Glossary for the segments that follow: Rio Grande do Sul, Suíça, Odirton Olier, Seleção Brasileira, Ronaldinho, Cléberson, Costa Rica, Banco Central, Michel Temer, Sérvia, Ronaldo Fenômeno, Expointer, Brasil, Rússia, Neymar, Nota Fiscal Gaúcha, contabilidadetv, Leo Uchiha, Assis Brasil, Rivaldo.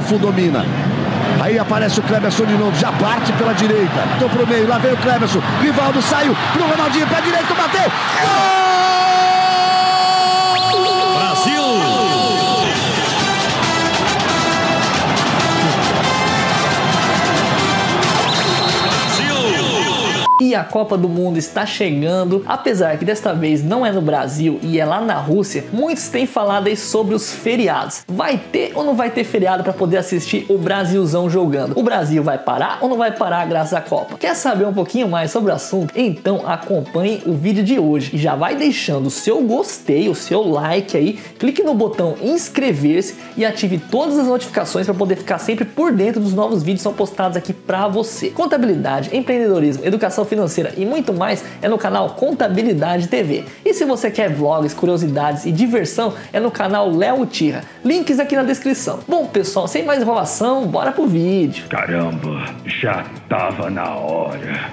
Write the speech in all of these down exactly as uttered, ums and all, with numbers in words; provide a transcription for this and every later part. Cafu domina. Aí aparece o Cléberson de novo, já parte pela direita. Tô pro meio, lá vem o Cléberson. Rivaldo saiu pro Ronaldinho, pé direito, bateu. Gol! Brasil! Brasil! E a Copa do Mundo está chegando, apesar que desta vez não é no Brasil e é lá na Rússia. Muitos têm falado aí sobre os feriados. Vai ter ou não vai ter feriado para poder assistir o Brasilzão jogando? O Brasil vai parar ou não vai parar graças à Copa? Quer saber um pouquinho mais sobre o assunto? Então acompanhe o vídeo de hoje e já vai deixando o seu gostei, o seu like aí, clique no botão inscrever-se e ative todas as notificações para poder ficar sempre por dentro dos novos vídeos que são postados aqui para você. Contabilidade, empreendedorismo, educação financeira e muito mais é no canal Contabilidade T V. E se você quer vlogs, curiosidades e diversão, é no canal Leo Uchiha. Links aqui na descrição. Bom, pessoal, sem mais enrolação, bora pro vídeo. Caramba, já tava na hora.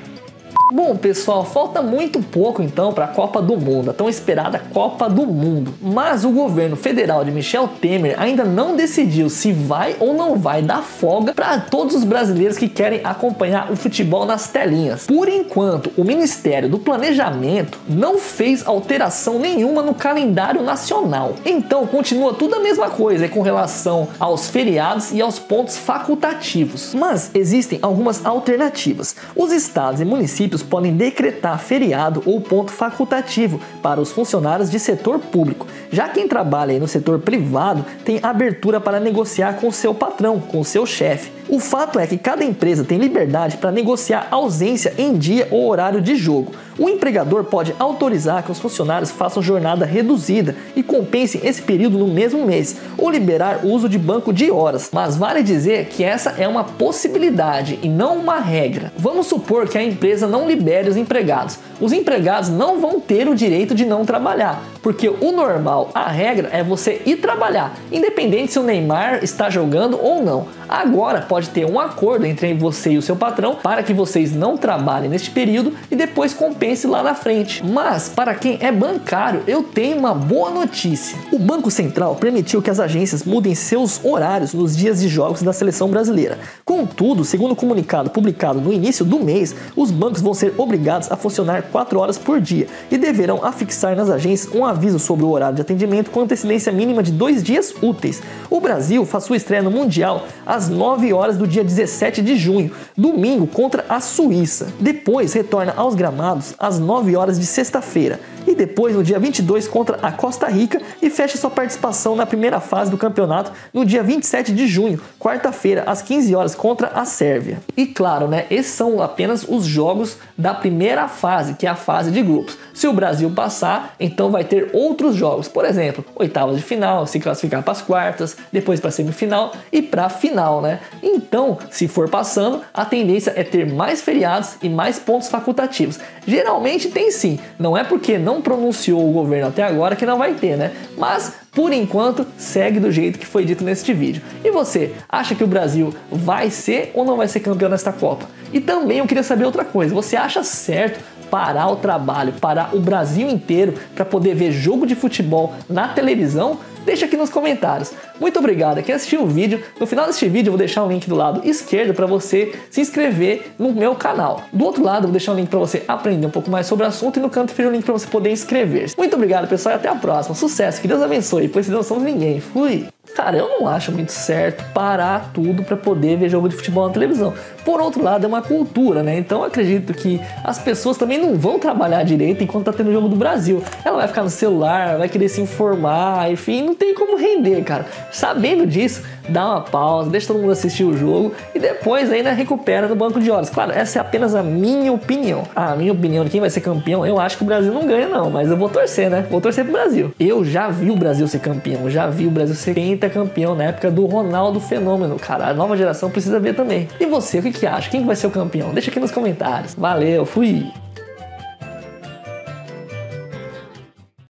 Bom, pessoal, falta muito pouco então para a Copa do Mundo, a tão esperada Copa do Mundo. Mas o governo federal de Michel Temer ainda não decidiu se vai ou não vai dar folga para todos os brasileiros que querem acompanhar o futebol nas telinhas. Por enquanto, o Ministério do Planejamento não fez alteração nenhuma no calendário nacional. Então, continua tudo a mesma coisa com relação aos feriados e aos pontos facultativos. Mas existem algumas alternativas. Os estados e municípios podem decretar feriado ou ponto facultativo para os funcionários de setor público. Já quem trabalha aí no setor privado tem abertura para negociar com o seu patrão, com o seu chefe. O fato é que cada empresa tem liberdade para negociar ausência em dia ou horário de jogo. O empregador pode autorizar que os funcionários façam jornada reduzida e compensem esse período no mesmo mês, ou liberar o uso de banco de horas. Mas vale dizer que essa é uma possibilidade e não uma regra. Vamos supor que a empresa não libere os empregados. Os empregados não vão ter o direito de não trabalhar, porque o normal, a regra, é você ir trabalhar, independente se o Neymar está jogando ou não. Agora pode ter um acordo entre você e o seu patrão para que vocês não trabalhem neste período e depois compensem lá na frente. Mas para quem é bancário, eu tenho uma boa notícia. O Banco Central permitiu que as agências mudem seus horários nos dias de jogos da seleção brasileira. Contudo, segundo o comunicado publicado no início do mês, os bancos vão ser obrigados a funcionar quatro horas por dia e deverão afixar nas agências um aviso sobre o horário de atendimento com antecedência mínima de dois dias úteis. O Brasil faz sua estreia no Mundial às nove horas do dia dezessete de junho, domingo, contra a Suíça. Depois retorna aos gramados às nove horas de sexta-feira e depois no dia vinte e dois contra a Costa Rica e fecha sua participação na primeira fase do campeonato no dia vinte e sete de junho, quarta-feira, às quinze horas contra a Sérvia. E claro, né, esses são apenas os jogos da primeira fase, que é a fase de grupos. Se o Brasil passar, então vai ter outros jogos, por exemplo, oitavas de final, se classificar para as quartas, depois para a semifinal e para a final, né? Então, se for passando, a tendência é ter mais feriados e mais pontos facultativos. Geralmente tem sim, não é porque não pronunciou o governo até agora que não vai ter, né? Mas, por enquanto, segue do jeito que foi dito neste vídeo. E você, acha que o Brasil vai ser ou não vai ser campeão nesta Copa? E também eu queria saber outra coisa, você acha certo parar o trabalho, parar o Brasil inteiro para poder ver jogo de futebol na televisão? Deixa aqui nos comentários. Muito obrigado a quem assistiu o vídeo. No final deste vídeo eu vou deixar um link do lado esquerdo para você se inscrever no meu canal. Do outro lado eu vou deixar um link para você aprender um pouco mais sobre o assunto e no canto inferior um link para você poder inscrever-se. Muito obrigado, pessoal, e até a próxima. Sucesso, que Deus abençoe, pois não somos ninguém. Fui! Cara, eu não acho muito certo parar tudo para poder ver jogo de futebol na televisão. Por outro lado, é uma cultura, né? Então eu acredito que as pessoas também não vão trabalhar direito enquanto tá tendo o jogo do Brasil. Ela vai ficar no celular, vai querer se informar, enfim, não tem como render, cara. Sabendo disso, dá uma pausa, deixa todo mundo assistir o jogo e depois ainda recupera no banco de horas. Claro, essa é apenas a minha opinião. A minha opinião de quem vai ser campeão, eu acho que o Brasil não ganha não, mas eu vou torcer, né? Vou torcer pro Brasil. Eu já vi o Brasil ser campeão, já vi o Brasil ser campeão na época do Ronaldo Fenômeno, cara. A nova geração precisa ver também. E você, o que que acha? Quem vai ser o campeão? Deixa aqui nos comentários. Valeu, fui!